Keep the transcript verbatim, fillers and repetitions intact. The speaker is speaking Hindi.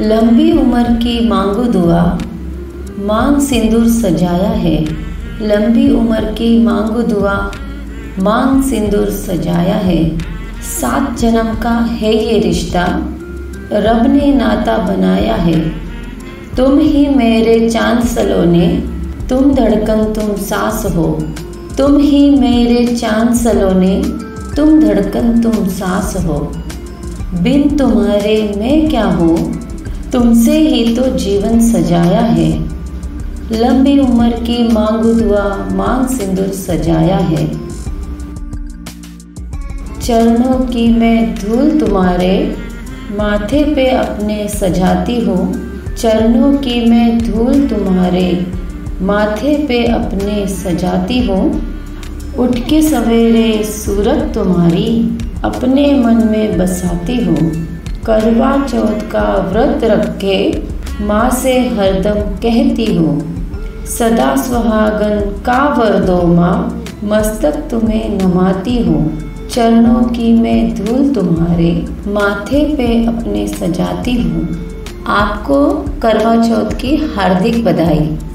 लंबी उम्र की मांगो दुआ, मांग सिंदूर सजाया है। लंबी उम्र की मांगो दुआ, मांग सिंदूर सजाया है। सात जन्म का है ये रिश्ता, रब ने नाता बनाया है। तुम ही मेरे चांद सलोने, तुम धड़कन तुम सांस हो। तुम ही मेरे चांद सलोने, तुम धड़कन तुम सांस हो। बिन तुम्हारे मैं क्या हूँ, तुमसे ही तो जीवन सजाया है। लंबी उम्र की मांगो दुआ, मांग सिंदूर सजाया है। चरणों की मैं धूल तुम्हारे, माथे पे अपने सजाती हूँ। चरणों की मैं धूल तुम्हारे, माथे पे अपने सजाती हूँ। उठ के सवेरे सूरत तुम्हारी, अपने मन में बसाती हूँ। करवा चौथ का व्रत रख के माँ से हरदम कहती हूँ। सदा सुहागन का वर दो माँ, मस्तक तुम्हें नमाती हूँ। चरणों की मैं धूल तुम्हारे, माथे पे अपने सजाती हूँ। आपको करवा चौथ की हार्दिक बधाई।